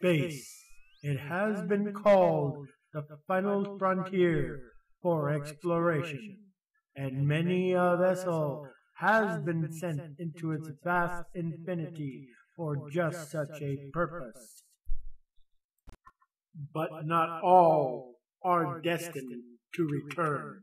space. It has been called the final frontier for exploration, and many a vessel has been sent into its vast infinity for just such a purpose. But not all are destined to return.